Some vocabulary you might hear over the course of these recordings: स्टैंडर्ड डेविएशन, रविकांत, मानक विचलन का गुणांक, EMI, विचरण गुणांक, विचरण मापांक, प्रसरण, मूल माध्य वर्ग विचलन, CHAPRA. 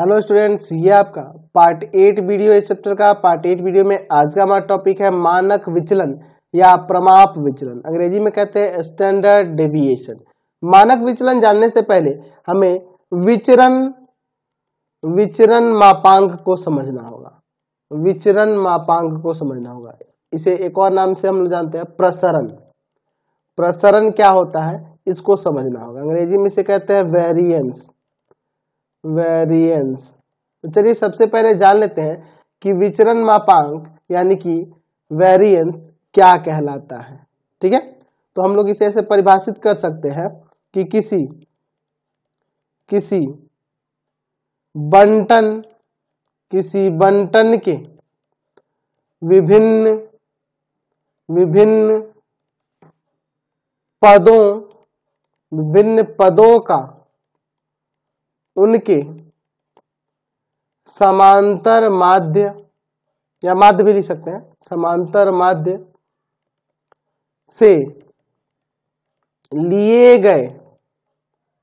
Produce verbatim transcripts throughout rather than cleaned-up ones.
Hello students, ये आपका part eight video इस चैप्टर का। पार्ट एट वीडियो में आज का हमारा टॉपिक है मानक विचलन या प्रमाप विचलन, अंग्रेजी में कहते हैं स्टैंडर्ड डेविएशन। मानक विचलन जानने से पहले हमें विचरण विचरण मापांक को समझना होगा। विचरण मापांक को समझना होगा इसे एक और नाम से हम लोग जानते हैं प्रसरण। प्रसरण क्या होता है इसको समझना होगा, अंग्रेजी में इसे कहते हैं वेरिएंस वेरिएंस। तो चलिए सबसे पहले जान लेते हैं कि विचरण मापांक यानी कि वेरिएंस क्या कहलाता है। ठीक है, तो हम लोग इसे ऐसे परिभाषित कर सकते हैं कि किसी किसी बंटन किसी बंटन के विभिन्न विभिन्न पदों विभिन्न पदों का उनके समांतर माध्य या माध्य भी लिख सकते हैं, समांतर माध्य से लिए गए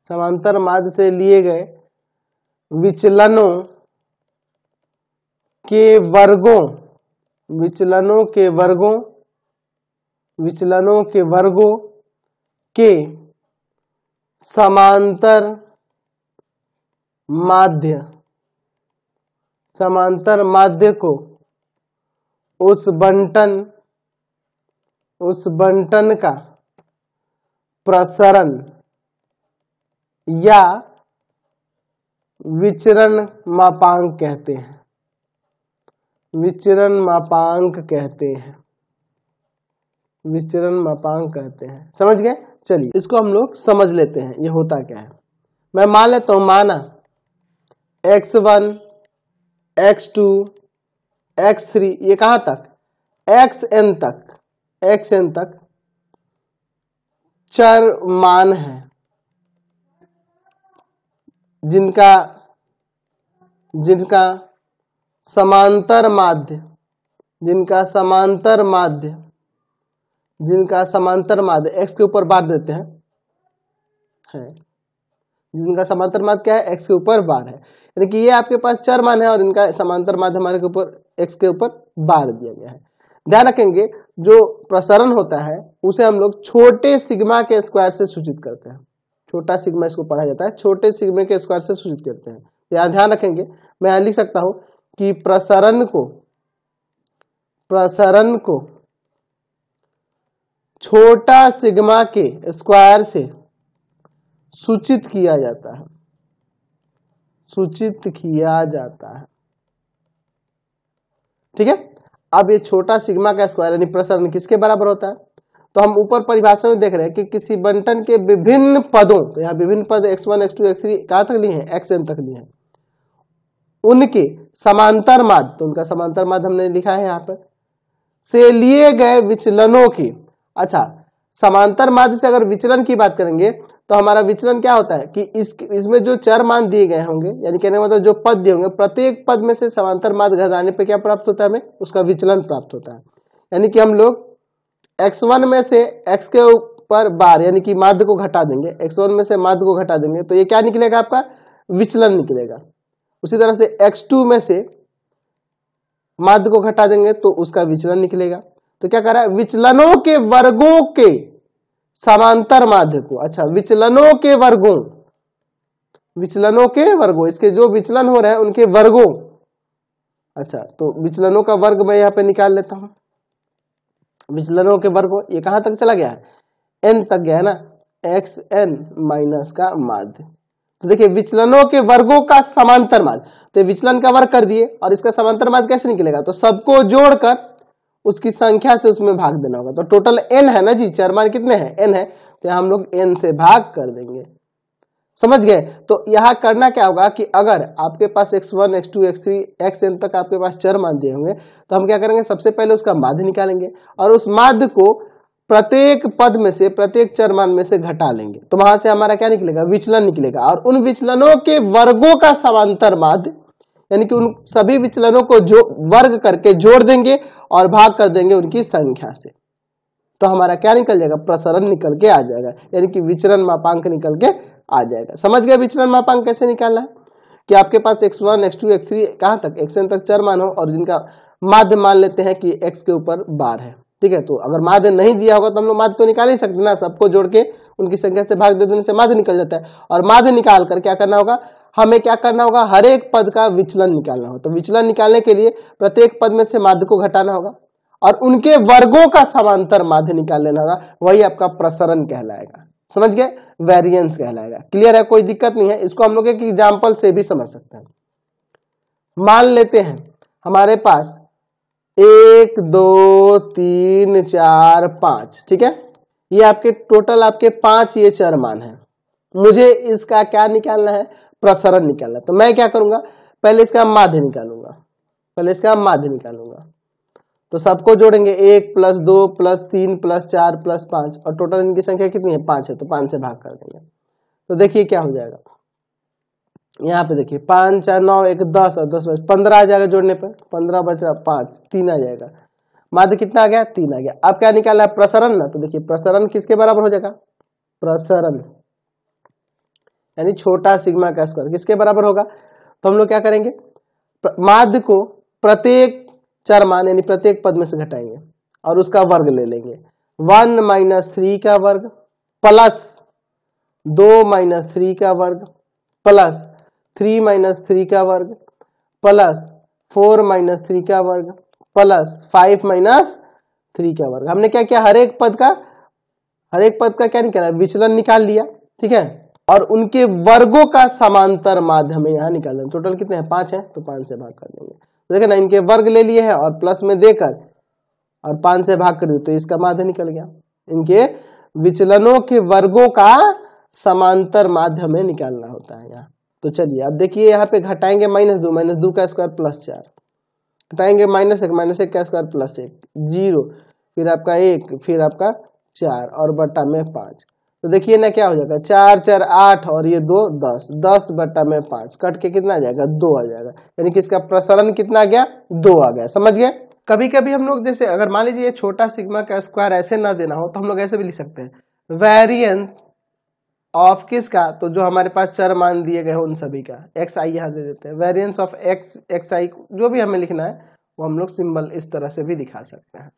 समांतर माध्य से लिए गए विचलनों के वर्गों विचलनों के वर्गों विचलनों के वर्गों के समांतर माध्य समांतर माध्य को उस बंटन उस बंटन का प्रसरण या विचरण मापांक कहते हैं विचरण मापांक कहते हैं विचरण मापांक कहते हैं समझ गए। चलिए इसको हम लोग समझ लेते हैं ये होता क्या है। मैं मान लेता हूं, माना x one, x two, x three, ये कहां तक xn तक xn तक चर मान है जिनका जिनका समांतर माध्य जिनका समांतर माध्य जिनका समांतर माध्य x के ऊपर बांट देते हैं है जिनका समांतर माध्य क्या है x के ऊपर बार है, यानी कि ये आपके पास चर मान है और इनका समांतर माध्य हमारे के ऊपर x के ऊपर बार दिया गया है। ध्यान रखेंगे जो प्रसरण होता है उसे हम लोग छोटे सिग्मा के स्क्वायर से सूचित करते हैं। छोटा सिग्मा इसको पढ़ा जाता है, छोटे सिग्मा के स्क्वायर से सूचित करते हैं। यहाँ ध्यान रखेंगे, मैं यहाँ लिख सकता हूँ कि प्रसरण को प्रसरण को छोटा सिग्मा के स्क्वायर से सूचित किया जाता है सूचित किया जाता है ठीक है। अब ये छोटा सिग्मा का स्क्वायर यानी प्रसरण किसके बराबर होता है, तो हम ऊपर परिभाषा में देख रहे हैं कि किसी बंटन के विभिन्न पदों, तो यहाँ विभिन्न पद x one, x two, x three कहाँ तक लिए हैं xn तक लिए हैं, उनके समांतर माध्य, तो उनका समांतर माध्य हमने लिखा है यहाँ पर, से लिए गए विचलनों की। अच्छा, समांतर माध्य से अगर विचलन की बात करेंगे तो हमारा विचलन क्या होता है कि इस इसमें जो चर मान दिए गए होंगे, यानी कहने का मतलब जो पद दिए होंगे, प्रत्येक पद में से समांतर माध्य घटाने पर क्या प्राप्त होता है, हमें उसका विचलन प्राप्त होता है। यानी कि हम लोग एक्स वन में से x के ऊपर बार यानी कि माध्य को घटा देंगे, एक्स वन में से माध्य को घटा देंगे तो ये क्या निकलेगा, आपका विचलन निकलेगा। उसी तरह से एक्स टू में से माध्य को घटा देंगे तो उसका विचलन निकलेगा। तो क्या कह रहा है, विचलनों के वर्गों के समांतर माध्य को, अच्छा विचलनों के वर्गों विचलनों के वर्गों इसके जो विचलन हो रहे हैं उनके वर्गों, अच्छा तो विचलनों का वर्ग मैं यहाँ पे निकाल लेता हूं। विचलनों के वर्गों ये कहां तक चला गया है, एन तक गया है ना, एक्स एन माइनस का माध्य। तो देखिए विचलनों के वर्गों का समांतर माध्य, तो विचलन का वर्ग कर दिए और इसका समांतर माध्य कैसे निकलेगा, तो सबको जोड़कर उसकी संख्या से उसमें भाग देना होगा। तो टोटल एन है ना जी, चर मान कितने हैं एन है, तो हम लोग एन से भाग कर देंगे। समझ गए, तो यहाँ करना क्या होगा कि अगर आपके पास x one, x two, x three, xn तक आपके पास चर मान दिए होंगे तो हम क्या करेंगे, सबसे पहले उसका माध्य निकालेंगे और उस माध्य को प्रत्येक पद में से प्रत्येक चर मान में से घटा लेंगे तो वहां से हमारा क्या निकलेगा, विचलन निकलेगा। और उन विचलनों के वर्गों का समांतर माध्य यानी कि उन सभी विचलनों को जो वर्ग करके जोड़ देंगे और भाग कर देंगे उनकी संख्या से, तो हमारा क्या निकल जाएगा, प्रसरण निकल के आ जाएगा, यानी कि विचरण मापांक निकल के आ जाएगा। समझ गए विचरण मापांक कैसे निकालना है। कि आपके पास x one x two x three कहाँ तक एक्स एन तक चर मान हो और जिनका माध्य मान लेते हैं कि एक्स के ऊपर बार है। ठीक है, तो अगर माध्य नहीं दिया होगा तो हम लोग माध्य तो निकाल ही सकते ना, सबको जोड़ के उनकी संख्या से भाग दे देने से माध्य निकल जाता है। और माध्य निकाल कर क्या करना होगा, हमें क्या करना होगा, हर एक पद का विचलन निकालना होगा। तो विचलन निकालने के लिए प्रत्येक पद में से माध्य को घटाना होगा और उनके वर्गों का समांतर माध्य निकाल लेना होगा, वही आपका प्रसरण कहलाएगा। समझ गए, वेरिएंस कहलाएगा। क्लियर है, कोई दिक्कत नहीं है। इसको हम लोग एक एग्जाम्पल से भी समझ सकते हैं। मान लेते हैं हमारे पास एक दो तीन चार पांच, ठीक है, ये आपके टोटल आपके पांच ये चर मान है। मुझे इसका क्या निकालना है, प्रसरण निकालना है। तो मैं क्या करूंगा, पहले इसका माध्य निकालूंगा, पहले इसका माध्य निकालूंगा। तो सबको जोड़ेंगे, एक प्लस दो प्लस तीन प्लस चार प्लस पांच, और टोटल इनकी संख्या कितनी है, पांच है, तो पांच से भाग कर देंगे। तो देखिए क्या हो जाएगा, यहाँ पे देखिए पांच चार नौ एक दस और दस बच पंद्रह आ जाएगा, जोड़ने पर पंद्रह बच रहा पांच, तीन आ जाएगा। माध्य कितना आ गया, तीन आ गया। अब क्या निकाला है, प्रसरण ना। तो देखिए प्रसरण किसके बराबर हो जाएगा, प्रसरण यानी छोटा सिग्मा का स्क्वायर किसके बराबर होगा। तो हम लोग क्या करेंगे, माध्य को प्रत्येक चार मान यानी प्रत्येक पद में से घटाएंगे और उसका वर्ग ले लेंगे। वन माइनस थ्री का वर्ग प्लस दो माइनस थ्री का वर्ग प्लस थ्री माइनस थ्री का वर्ग प्लस फोर माइनस थ्री का वर्ग प्लस फाइव माइनस थ्री का वर्ग। हमने क्या किया, हर एक पद का हर एक पद का क्या निकाला, विचलन निकाल लिया। ठीक है, और उनके वर्गों का समांतर माध्य हमें यहाँ निकाल देंगे। टोटल कितने हैं, पांच है, तो पांच से भाग कर देंगे। देखो ना, इनके वर्ग ले लिए हैं और प्लस में देकर और पांच से भाग कर दिया, तो इसका माध्य निकल गया। इनके विचलनों के वर्गों का समांतर माध्य में निकालना होता है यहाँ। तो चलिए अब देखिए, यहाँ पे घटाएंगे माइनस दो, माइनस दो का स्क्वायर प्लस चार, घटाएंगे माइनस एक, माइनस एक का स्क्वायर प्लस एक, जीरो, फिर आपका एक, फिर आपका चार और बटा में पांच। तो देखिए ना क्या हो जाएगा, चार चार आठ और ये दो दस, दस बटा में पांच कट के कितना आ जाएगा, दो आ जाएगा। यानी कि इसका प्रसरण कितना आ गया, दो आ गया। समझ गए। कभी कभी हम लोग जैसे अगर मान लीजिए छोटा सिग्मा का स्क्वायर ऐसे ना देना हो तो हम लोग ऐसे भी लिख सकते हैं, वेरिएंस ऑफ किसका, तो जो हमारे पास चर मान दिए गए उन सभी का, एक्स आई यहाँ दे देते हैं, variance of x x i, जो भी हमें लिखना है वो हम लोग सिंबल इस तरह से भी दिखा सकते हैं,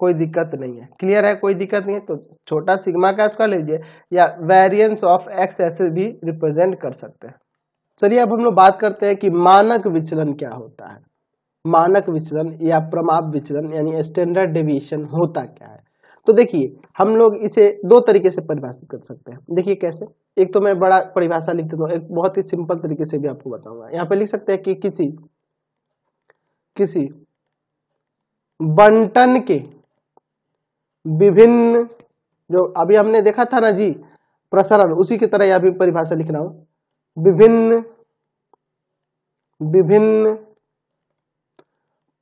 कोई दिक्कत नहीं है। क्लियर है, कोई दिक्कत नहीं है। तो छोटा सिग्मा का स्क्वायर ले लीजिए या वेरिएंस ऑफ एक्स ऐसे भी रिप्रेजेंट कर सकते हैं। चलिए अब हम लोग बात करते हैं कि मानक विचलन क्या होता है। मानक विचलन या प्रमाप विचलन यानी स्टैंडर्ड डेविएशन होता क्या है। तो देखिए हम लोग इसे दो तरीके से परिभाषित कर सकते हैं। देखिए कैसे, एक तो मैं बड़ा परिभाषा लिख देता हूँ, एक बहुत ही सिंपल तरीके से भी आपको बताऊंगा। यहाँ पे लिख सकते हैं कि किसी किसी बंटन के विभिन्न, जो अभी हमने देखा था ना जी प्रसरण, उसी की तरह यह भी परिभाषा लिख रहा हूं, विभिन्न विभिन्न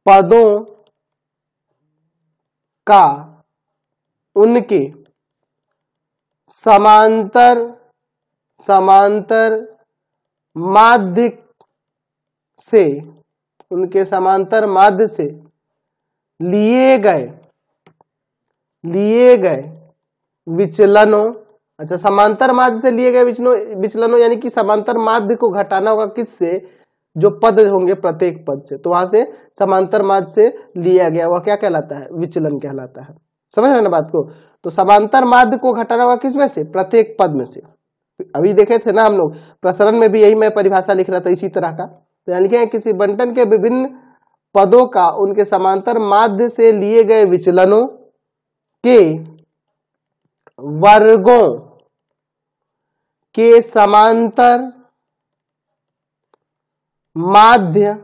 पदों का उनके समांतर समांतर माध्य से उनके समांतर माध्य से लिए गए लिए गए विचलनों, अच्छा समांतर माध्य से लिए गए विचलनों विचलनों यानी कि समांतर माध्य को घटाना होगा किससे, जो पद होंगे प्रत्येक पद से, तो वहां से समांतर माध्य से लिया गया वह क्या कहलाता है, विचलन कहलाता है। समझ रहे ना बात को। तो समांतर माध्य को घटाना होगा किसमें से, प्रत्येक पद में से। अभी देखे थे ना हम लोग प्रसरण में भी, यही मैं परिभाषा लिख रहा था इसी तरह का। तो यानी क्या है, किसी बंटन के विभिन्न पदों का उनके समांतर माध्य से लिए गए विचलनों के वर्गों के समांतर माध्य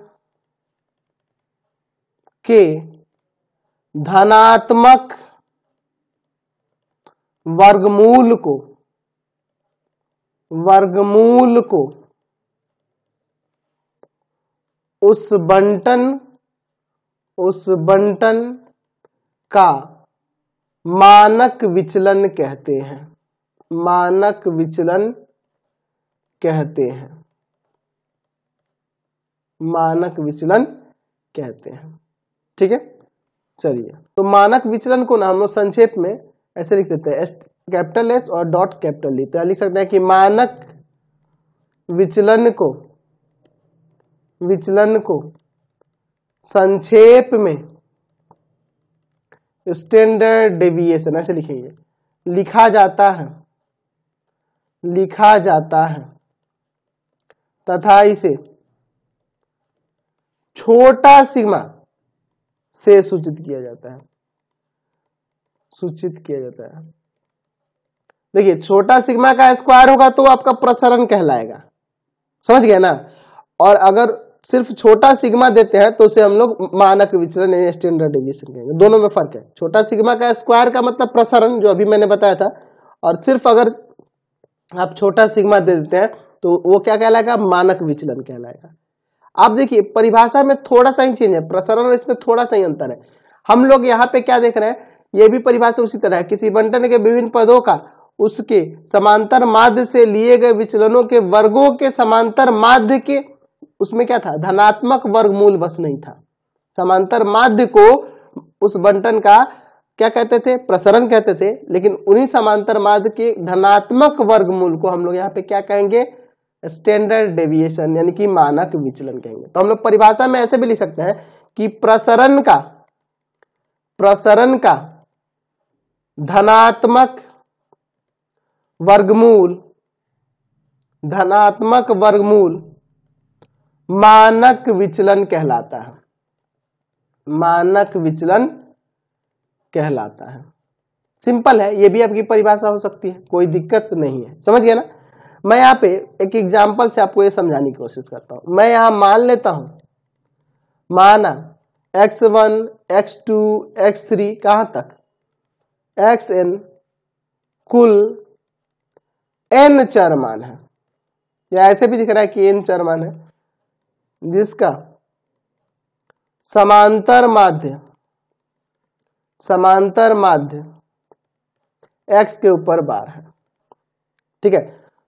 के धनात्मक वर्गमूल को वर्गमूल को उस बंटन उस बंटन का मानक विचलन कहते हैं। मानक विचलन कहते हैं मानक विचलन कहते हैं ठीक है। चलिए तो मानक विचलन को ना हम लोग संक्षेप में ऐसे लिख देते हैं, कैपिटल एस और डॉट कैपिटल लिखते हैं। लिख सकते हैं कि मानक विचलन को विचलन को संक्षेप में स्टैंडर्ड डेविएशन ऐसे लिखेंगे, लिखा जाता है लिखा जाता है तथा इसे छोटा सिग्मा से सूचित किया जाता है सूचित किया जाता है। देखिए छोटा सिग्मा का स्क्वायर होगा तो आपका प्रसरण कहलाएगा, समझ गया ना। और अगर सिर्फ छोटा सिग्मा देते हैं तो उसे हम लोग मानक विचलन यानी स्टैंडर्ड डेविएशन कहेंगे। दोनों में फर्क है। छोटा सिग्मा का स्क्वायर का मतलब प्रसरण, जो अभी मैंने बताया था, और सिर्फ अगर आप छोटा सिग्मा दे देते हैं तो वो क्या कहलाएगा, मानक विचलन कहलाएगा। आप देखिए परिभाषा में थोड़ा सा ही चेंज है, प्रसरण और इसमें थोड़ा सा ही अंतर है। हम लोग यहाँ पे क्या देख रहे हैं, यह भी परिभाषा उसी तरह है, किसी बंटन के विभिन्न पदों का उसके समांतर माध्य से लिए गए विचलनों के वर्गों के समांतर माध्य के, उसमें क्या था, धनात्मक वर्गमूल बस नहीं था। समांतर माध्य को उस बंटन का क्या कहते थे, प्रसरण कहते थे, लेकिन उन्हीं समांतर माध्य के धनात्मक वर्गमूल को हम लोग यहाँ पे क्या कहेंगे, स्टैंडर्ड डेविएशन यानी कि मानक विचलन कहेंगे। तो हम लोग परिभाषा में ऐसे भी लिख सकते हैं कि प्रसरण का प्रसरण का धनात्मक वर्गमूल धनात्मक वर्गमूल मानक विचलन कहलाता है मानक विचलन कहलाता है। सिंपल है, यह भी आपकी परिभाषा हो सकती है, कोई दिक्कत नहीं है, समझ गया ना। मैं यहाँ पे एक एग्जाम्पल से आपको ये समझाने की कोशिश करता हूं। मैं यहाँ मान लेता हूं, माना x one, x two, x three कहां तक, एक्स एन कुल एन चर मान है, या ऐसे भी दिख रहा है कि एन चर मान है, जिसका समांतर माध्य समांतर माध्य एक्स के ऊपर बार है। ठीक है,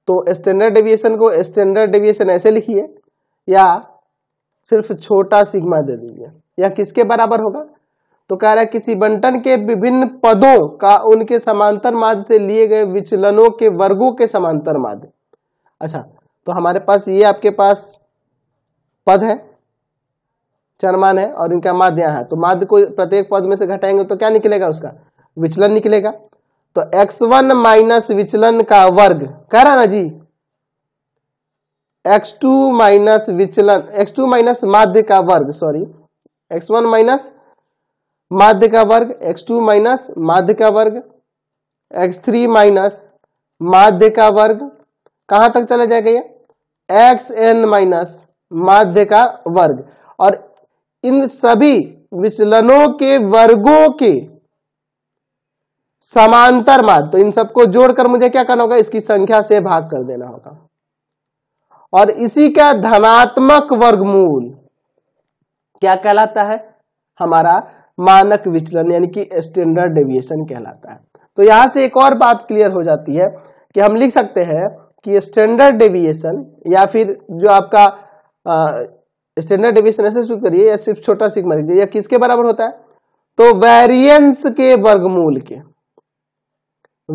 तो स्टैंडर्ड डेविएशन को स्टैंडर्ड डेविएशन ऐसे लिखिए, या सिर्फ छोटा सिग्मा दे दीजिए। या किसके बराबर होगा, तो कह रहा है किसी बंटन के विभिन्न पदों का उनके समांतर माध्य से लिए गए विचलनों के वर्गों के समांतर माध्य। अच्छा, तो हमारे पास ये आपके पास पद है, चरमान है, और इनका माध्य है, तो माध्य को प्रत्येक पद में से घटाएंगे तो क्या निकलेगा, उसका विचलन निकलेगा। तो एक्स वन माइनस विचलन का वर्ग, कह रहा ना जी, एक्स टू माइनस विचलन एक्स टू माइनस माध्य का वर्ग, सॉरी एक्स वन माइनस माध्य का वर्ग, एक्स टू माइनस माध्य का वर्ग, एक्स थ्री माइनस माध्य का वर्ग, कहां तक चला जाएगा ये, एक्स एन माइनस माध्य का वर्ग, और इन सभी विचलनों के वर्गों के समांतर माध्य। तो इन सबको जोड़कर मुझे क्या करना होगा, इसकी संख्या से भाग कर देना होगा, और इसी का धनात्मक वर्गमूल क्या कहलाता है, हमारा मानक विचलन यानी कि स्टैंडर्ड डेविएशन कहलाता है। तो यहां से एक और बात क्लियर हो जाती है कि हम लिख सकते हैं कि स्टैंडर्ड डेविएशन, या फिर जो आपका स्टैंडर्ड डेविएशन ऐसे शुरू करिए, या सिर्फ छोटा सिग्मा लिख दीजिए, या किसके बराबर होता है, तो वेरिएंस के वर्गमूल के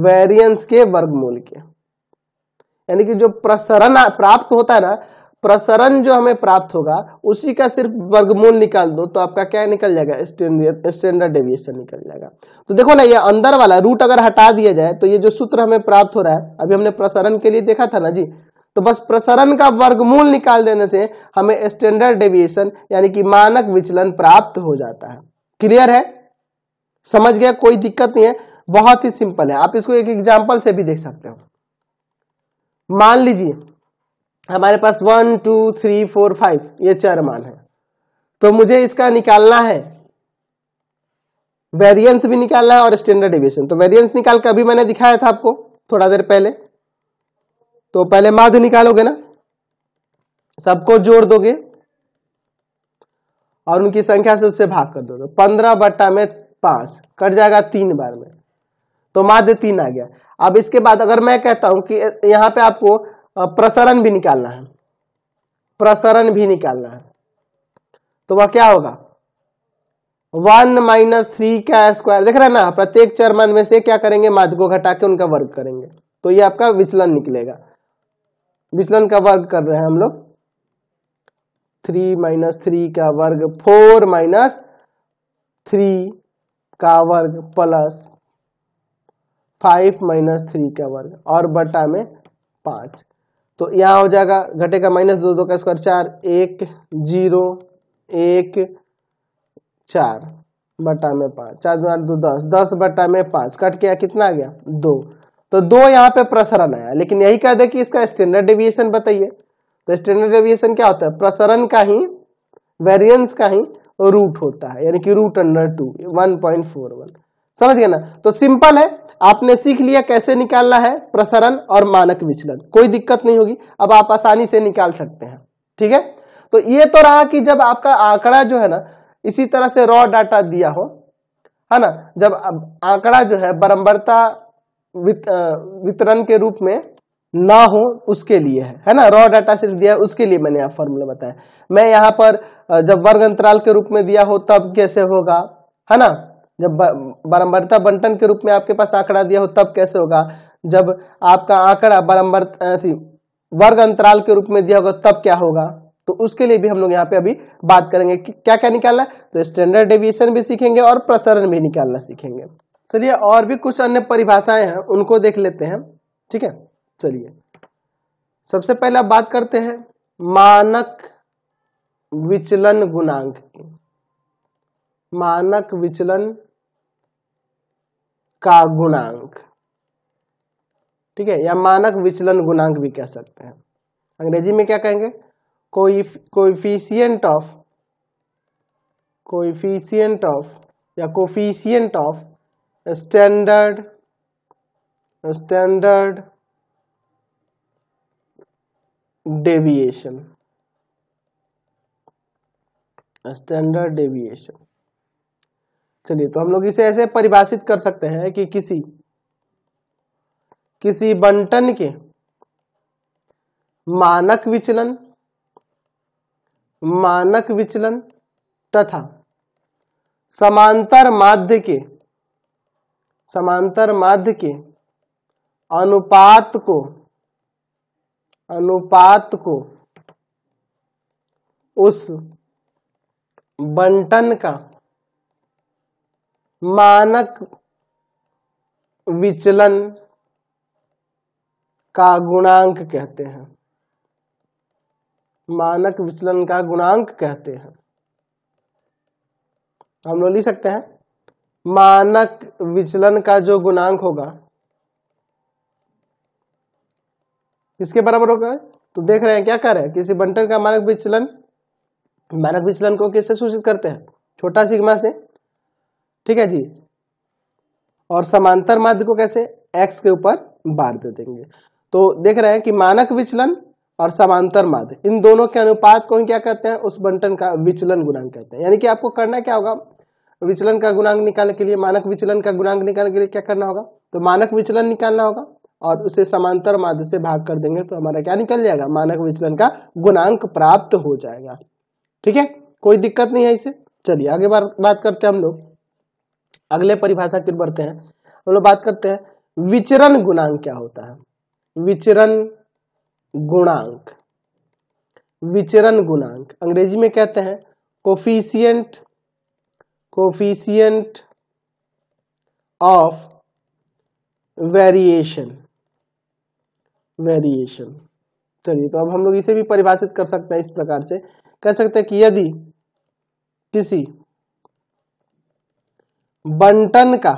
वेरिएंस के वर्गमूल के यानी कि जो प्रसरण प्राप्त होता है ना, प्रसरण जो हमें प्राप्त होगा उसी का सिर्फ वर्गमूल निकाल दो तो आपका क्या निकल जाएगा, स्टैंडर्ड डेविएशन निकल जाएगा। तो देखो ना, ये अंदर वाला रूट अगर हटा दिया जाए तो ये जो सूत्र हमें प्राप्त हो रहा है, अभी हमने प्रसरण के लिए देखा था ना जी, तो बस प्रसरण का वर्गमूल निकाल देने से हमें स्टैंडर्ड डेविएशन यानी कि मानक विचलन प्राप्त हो जाता है। क्लियर है, समझ गया, कोई दिक्कत नहीं है, बहुत ही सिंपल है। आप इसको एक एग्जाम्पल से भी देख सकते हो। मान लीजिए हमारे पास one two three four five ये चार मान है, तो मुझे इसका निकालना है, वेरिएंस भी निकालना है और स्टैंडर्ड डेविएशन। तो वेरिएंस निकाल के अभी मैंने दिखाया था आपको थोड़ा देर पहले, तो पहले माध्य निकालोगे ना, सबको जोड़ दोगे और उनकी संख्या से उससे भाग कर दोगे। पंद्रह बट्टा में पांच कट जाएगा तीन बार में, तो माध्य तीन आ गया। अब इसके बाद अगर मैं कहता हूं कि यहाँ पे आपको प्रसरण भी निकालना है प्रसरण भी निकालना है तो वह क्या होगा, वन माइनस थ्री का स्क्वायर, देख रहे हैं ना, प्रत्येक चरमान में से क्या करेंगे, माध्य को घटा के उनका वर्ग करेंगे, तो ये आपका विचलन निकलेगा। विचलन का वर्ग कर रहे हैं हम लोग, थ्री माइनस थ्री का वर्ग फोर माइनस थ्री का वर्ग प्लस फाइव माइनस थ्री का वर्ग और बटा में पाँच। तो यहाँ हो जाएगा घटेगा माइनस दो, दो का स्क्वायर चार, एक जीरो एक चार बटा में पाँच, चार दो आठ दो दस, दस बटा में पाँच कट गया, कितना आ गया दो। तो दो यहाँ पे प्रसरण आया, लेकिन यही कह दे कि इसका स्टैंडर्ड डेविएशन बताइए। तो स्टैंडर्ड डेविएशन क्या होता है, प्रसरण का ही वेरिएंस का ही रूट होता है, यानी कि root under two one point four one. समझ गए ना। तो सिंपल है, आपने सीख लिया कैसे निकालना है प्रसरण और मानक विचलन, कोई दिक्कत नहीं होगी, अब आप आसानी से निकाल सकते हैं। ठीक है, तो ये तो रहा कि जब आपका आंकड़ा जो है ना इसी तरह से रॉ डाटा दिया हो, है ना, जब आंकड़ा जो है बराबरता वितरण के रूप में ना हो उसके लिए है, है ना, रॉ डाटा सिर्फ दिया है उसके लिए मैंने यहाँ फॉर्मूला बताया। मैं यहाँ पर जब वर्ग अंतराल के रूप में दिया हो तब कैसे होगा, है ना, जब बराबरता बंटन के रूप में आपके पास आंकड़ा दिया हो तब कैसे होगा, जब आपका आंकड़ा बराबरता वर्ग अंतराल के रूप में दिया होगा तब क्या होगा। तो उसके लिए भी हम लोग यहाँ पे अभी बात करेंगे कि क्या क्या निकालना है। तो स्टैंडर्ड डेविएशन भी सीखेंगे और प्रसरण भी निकालना सीखेंगे। चलिए और भी कुछ अन्य परिभाषाएं हैं उनको देख लेते हैं। ठीक है, चलिए सबसे पहले आप बात करते हैं मानक विचलन गुणांक की। मानक विचलन का गुणांक, ठीक है, या मानक विचलन गुणांक भी कह सकते हैं, अंग्रेजी में क्या कहेंगे कोएफिशिएंट ऑफ, कोएफिशिएंट ऑफ या coefficient of standard स्टैंडर्ड डेविएशन, स्टैंडर्ड डेविएशन। चलिए, तो हम लोग इसे ऐसे परिभाषित कर सकते हैं कि किसी किसी बंटन के मानक विचलन मानक विचलन तथा समांतर माध्य के समांतर माध्य के अनुपात को अनुपात को उस बंटन का मानक विचलन का गुणांक कहते हैं, मानक विचलन का गुणांक कहते हैं। हम लोग लिख सकते हैं मानक विचलन का जो गुणांक होगा किसके बराबर होगा। तो देख रहे हैं क्या कर रहे हैं, किसी बंटन का मानक विचलन, मानक विचलन को किससे सूचित करते हैं, छोटा सिग्मा से। ठीक है जी, और समांतर माध्य को कैसे, एक्स के ऊपर बार दे देंगे। तो देख रहे हैं कि मानक विचलन और समांतर माध्य इन दोनों के अनुपात को क्या कहते हैं, उस बंटन का विचलन गुणांक कहते हैं। यानी कि आपको करना क्या होगा, विचलन का गुणांक निकालने के लिए, मानक विचलन का गुणांक निकालने के लिए क्या करना होगा, तो मानक विचलन निकालना होगा और उसे समांतर माध्य से भाग कर देंगे तो हमारा क्या निकल जाएगा, मानक विचलन का गुणांक प्राप्त हो जाएगा। ठीक है, कोई दिक्कत नहीं है इसे। चलिए आगे बात करते हैं हम लोग, अगले परिभाषा की ओर बढ़ते हैं। हम लोग बात करते हैं विचरण गुणांक क्या होता है। विचरण गुणांक, विचरण गुणांक अंग्रेजी में कहते हैं coefficient coefficient of variation variation. चलिए, तो अब हम लोग इसे भी परिभाषित कर सकते हैं इस प्रकार से, कह सकते हैं कि यदि किसी बंटन का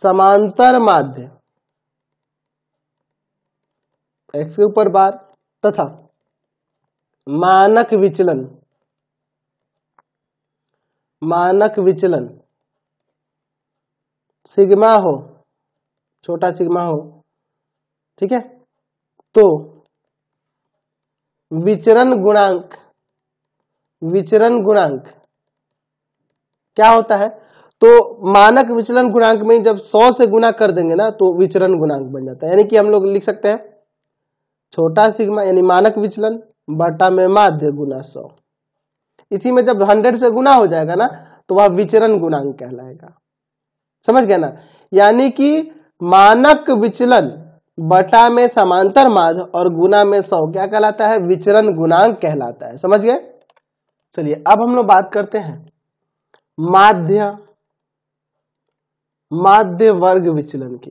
समांतर माध्य एक्स के ऊपर बार तथा मानक विचलन मानक विचलन सिग्मा हो, छोटा सिग्मा हो, ठीक है, तो विचरण गुणांक विचरण गुणांक क्या होता है। तो मानक विचलन गुणांक में जब सौ से गुणा कर देंगे ना तो विचरण गुणांक बन जाता है। यानी कि हम लोग लिख सकते हैं छोटा सिग्मा यानी मानक विचलन बटा में माध्य गुना सौ। इसी में जब हंड्रेड से गुना हो जाएगा ना तो वह विचरण गुणांक कहलाएगा। समझ गया ना, यानी कि मानक विचलन बटा में समांतर माध्य और गुना में सौ क्या कहलाता है, विचरण गुणांक कहलाता है। समझ गए। चलिए अब हम लोग बात करते हैं माध्य माध्य वर्ग विचलन की।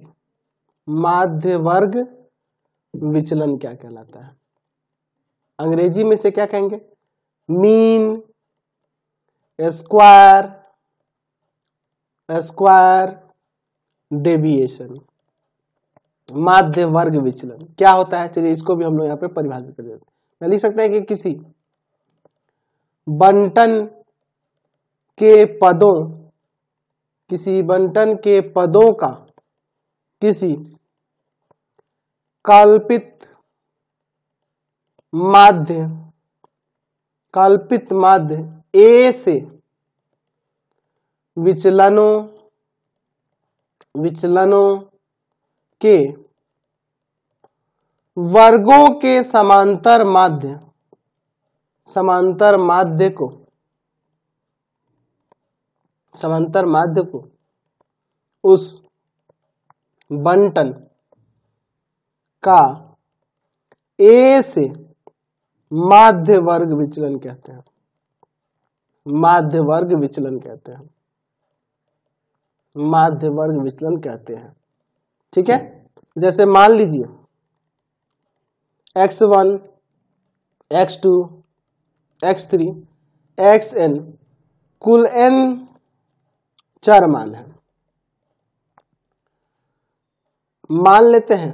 माध्य वर्ग विचलन क्या कहलाता है, अंग्रेजी में से क्या कहेंगे, मीन, स्क्वायर, स्क्वायर डेविएशन। माध्य वर्ग विचलन क्या होता है, चलिए इसको भी हम लोग यहाँ पे परिभाषित कर देते हैं। मैं लिख सकता है कि किसी बंटन के पदों किसी बंटन के पदों का किसी कल्पित माध्य कल्पित माध्य ए से विचलनों विचलनों के वर्गों के समांतर माध्य समांतर माध्य को समांतर माध्य को उस बंटन का ए से माध्य वर्ग विचलन कहते हैं। माध्य वर्ग विचलन कहते हैं माध्य वर्ग विचलन कहते हैं ठीक है। जैसे मान लीजिए x one x two x three x n कुल एन चार मान है। मान लेते हैं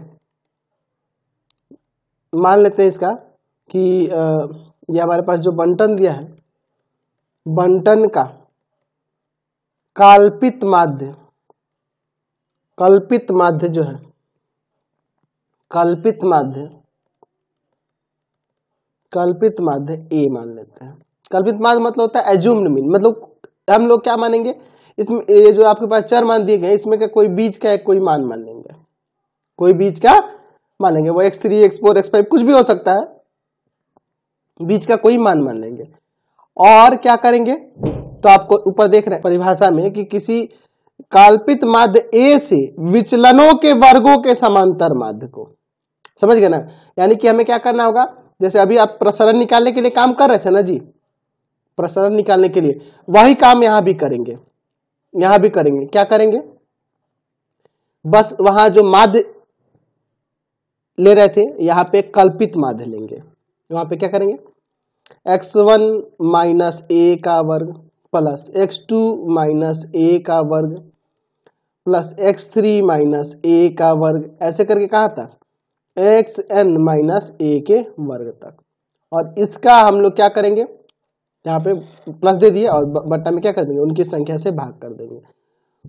मान लेते हैं इसका कि ये हमारे पास जो बंटन दिया है बंटन का काल्पित माध्य कल्पित माध्य जो है कल्पित माध्य कल्पित माध्य ए मान लेते हैं। कल्पित माध्य मतलब होता है एज्यूम्ड मीन, मतलब हम लोग क्या मानेंगे इसमें, ये जो आपके पास चार मान दिए गए इसमें का कोई बीच का कोई मान मान लेंगे कोई बीच का मान लेंगे वो x three x four x five कुछ भी हो सकता है, बीच का कोई मान मान लेंगे। और क्या करेंगे तो आपको ऊपर देख रहे हैं परिभाषा में कि किसी काल्पित माध्य ए से विचलनों के वर्गों के समांतर माध्य को, समझ गए ना। यानी कि हमें क्या करना होगा, जैसे अभी आप प्रसरण निकालने के लिए काम कर रहे थे ना जी, प्रसरण निकालने के लिए वही काम यहां भी करेंगे यहां भी करेंगे क्या करेंगे, बस वहां जो माध्य ले रहे थे यहां पे कल्पित माध्य लेंगे। वहां पे क्या करेंगे एक्स वन माइनस ए का वर्ग plus x two minus a का वर्ग plus x three minus a का वर्ग, ऐसे करके कहा था एक्स एन माइनस ए के वर्ग तक। और इसका हम लोग क्या करेंगे, यहाँ पे प्लस दे दिए और बट्टा में क्या कर देंगे उनकी संख्या से भाग कर देंगे।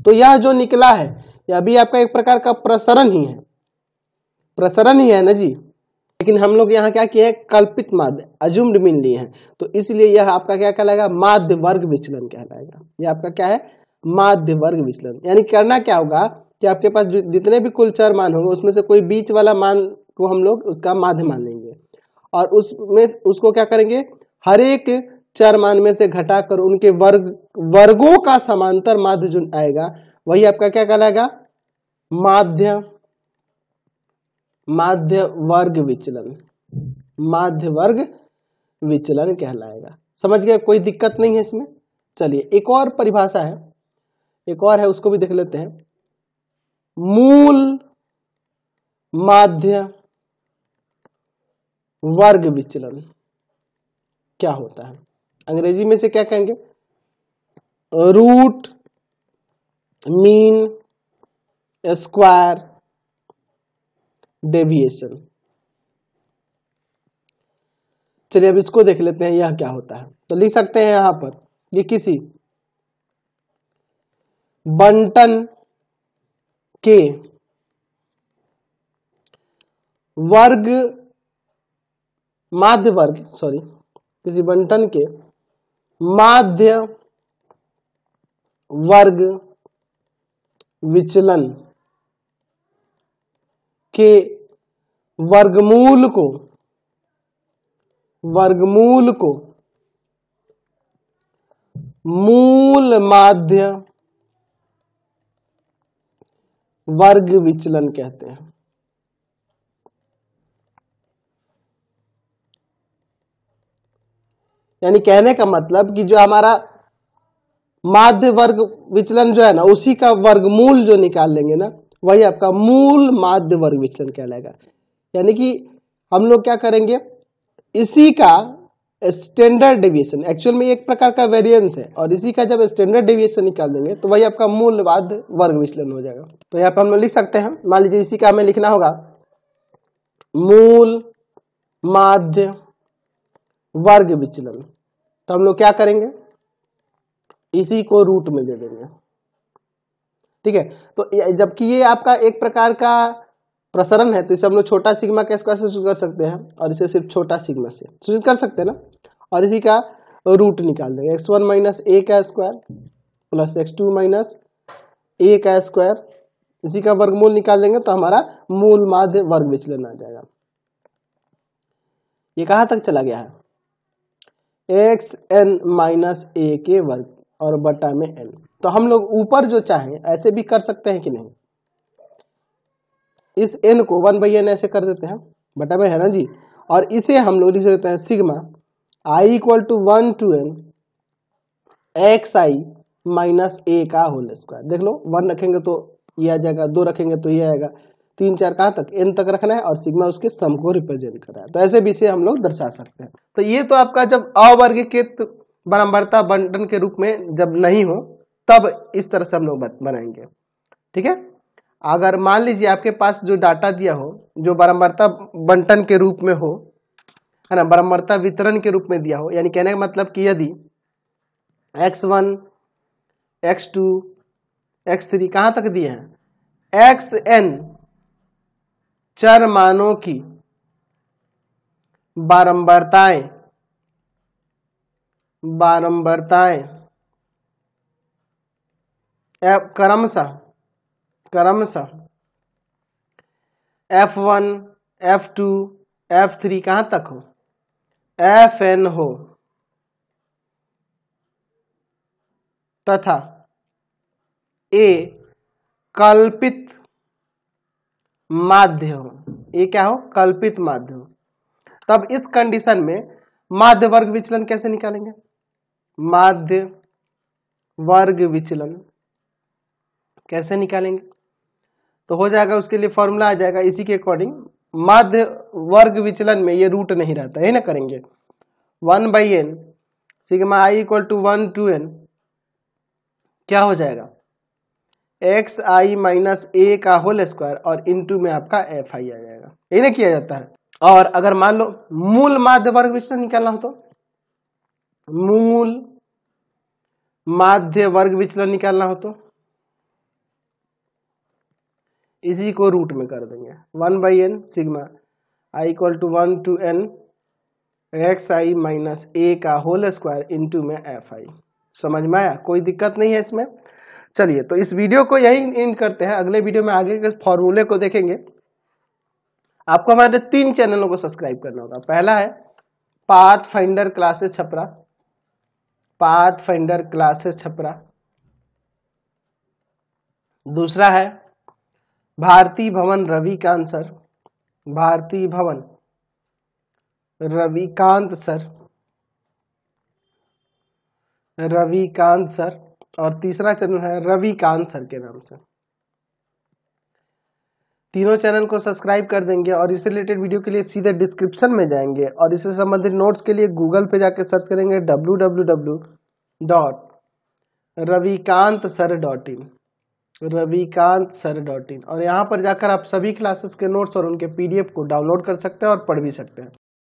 तो यह जो निकला है यह भी आपका एक प्रकार का प्रसरण ही है प्रसरण ही है ना जी, लेकिन हम लोग यहाँ क्या किए हैं कल्पित माध्य अज्यूम्ड मीन लिए हैं, तो इसलिए यह आपका क्या कहलाएगा माध्य वर्ग विचलन कहलाएगा। यह आपका क्या है माध्य वर्ग विचलन। यानी करना क्या होगा कि आपके पास जितने भी कुल चार मान होंगे उसमें से कोई बीच वाला मान को हम लोग उसका माध्य मान लेंगे और उसमें उसको क्या करेंगे हर एक चार मान में से घटाकर उनके वर्ग वर्गों का समांतर माध्य जो आएगा वही आपका क्या कहलाएगा माध्य माध्य वर्ग विचलन माध्य वर्ग विचलन कहलाएगा। समझ गए, कोई दिक्कत नहीं है इसमें। चलिए एक और परिभाषा है एक और है उसको भी देख लेते हैं। मूल माध्य वर्ग विचलन क्या होता है, अंग्रेजी में से क्या कहेंगे रूट मीन स्क्वायर डेविएशन। चलिए अब इसको देख लेते हैं यह क्या होता है। तो लिख सकते हैं यहां पर ये किसी बंटन के वर्ग माध्य वर्ग सॉरी किसी बंटन के माध्य वर्ग विचलन के वर्गमूल को वर्गमूल को मूल माध्य वर्ग विचलन कहते हैं। यानी कहने का मतलब कि जो हमारा माध्य वर्ग विचलन जो है ना, उसी का वर्गमूल जो निकाल लेंगे ना, वही आपका मूल माध्य वर्ग विचलन कहलाएगा। यानी कि हम लोग क्या करेंगे, इसी का स्टैंडर्ड डेविएशन, एक्चुअल में एक प्रकार का वेरिएंस है, और इसी का जब स्टैंडर्ड डेविएशन निकाल देंगे तो वही आपका मूल माध्य वर्ग विचलन हो जाएगा। तो यहाँ पर हम लोग लिख सकते हैं, मान लीजिए इसी का हमें लिखना होगा मूल माध्य वर्ग विचलन। तो हम लोग क्या करेंगे, इसी को रूट में दे देंगे, ठीक है। तो जबकि ये आपका एक प्रकार का प्रसरण है, तो इसे हम लोग छोटा सिग्मा के स्क्वायर से सूचित कर सकते हैं, और इसे सिर्फ छोटा सिग्मा से सूचित कर सकते हैं ना, और इसी का रूट निकाल देंगे। एक्स वन माइनस ए का square plus x two minus a का स्क्वायर, इसी का वर्गमूल निकाल देंगे तो हमारा मूल माध्य वर्ग विचलन आ जाएगा। ये कहाँ तक चला गया है, एक्स एन माइनस ए के वर्ग और बटा में एन। तो हम लोग ऊपर जो चाहें ऐसे भी कर सकते हैं कि नहीं, इस एन को वन बाई एन ऐसे कर देते हैं बटा में, है ना जी। और इसे हम लोग लिख देते हैं sigma i equal to one to n x i minus a का होल स्क्वायर। देख लो, वन रखेंगे तो ये आ जाएगा, दो रखेंगे तो ये आएगा, तीन चार कहाँ तक, एन तक रखना है, और सिग्मा उसके सम को रिप्रेजेंट कर रहा है। तो ऐसे भी इसे हम लोग दर्शा सकते हैं। तो ये तो आपका जब अवर्गीकृत बराबरता बंटन के रूप में जब नहीं हो तब इस तरह से हम लोग बनाएंगे, ठीक है। अगर मान लीजिए आपके पास जो डाटा दिया हो जो बराबरता बंटन के रूप में हो, है ना, बराबरता वितरण के रूप में दिया हो, यानी कहने का मतलब कि यदि x one, x two, x three कहाँ तक दिए हैं, एक्स एन चर मानों की बराबरताएं बारंबारताएं क्रमशः क्रमशः f one f two f three कहाँ तक हो, एफ एन हो, तथा ए कल्पित माध्य हो, ये क्या हो, कल्पित माध्य हो, तब इस कंडीशन में माध्य वर्ग विचलन कैसे निकालेंगे। माध्य वर्ग विचलन कैसे निकालेंगे, तो हो जाएगा, उसके लिए फॉर्मूला आ जाएगा इसी के अकॉर्डिंग। माध्य वर्ग विचलन में ये रूट नहीं रहता है ना, करेंगे one by n sigma i equal to one to n, क्या हो जाएगा, एक्स आई माइनस ए का होल स्क्वायर, और इनटू में आपका एफ आई आ जाएगा, ये ना किया जाता है। और अगर मान लो मूल माध्य वर्ग विचलन निकालना हो तो मूल माध्य वर्ग विचलन निकालना हो तो इसी को रूट में कर देंगे, one by n sigma i equal to one to n x i minus a का होल स्क्वायर इंटू में एफ आई। समझ में आया, कोई दिक्कत नहीं है इसमें। चलिए, तो इस वीडियो को यही एंड करते हैं। अगले वीडियो में आगे के फॉर्मूले को देखेंगे। आपको हमारे तीन चैनलों को सब्सक्राइब करना होगा। पहला है path finder classes Chhapra, path finder classes Chhapra. दूसरा है भारती भवन रविकांत सर, भारती भवन रविकांत सर, रविकांत सर। और तीसरा चैनल है रविकांत सर के नाम से। तीनों चैनल को सब्सक्राइब कर देंगे, और इससे रिलेटेड वीडियो के लिए सीधे डिस्क्रिप्शन में जाएंगे, और इससे संबंधित नोट्स के लिए गूगल पे जाके सर्च करेंगे W W W dot रविकांत sir dot in, रविकांत sir dot in, और यहाँ पर जाकर आप सभी क्लासेस के नोट्स और उनके पीडीएफ को डाउनलोड कर सकते हैं और पढ़ भी सकते हैं।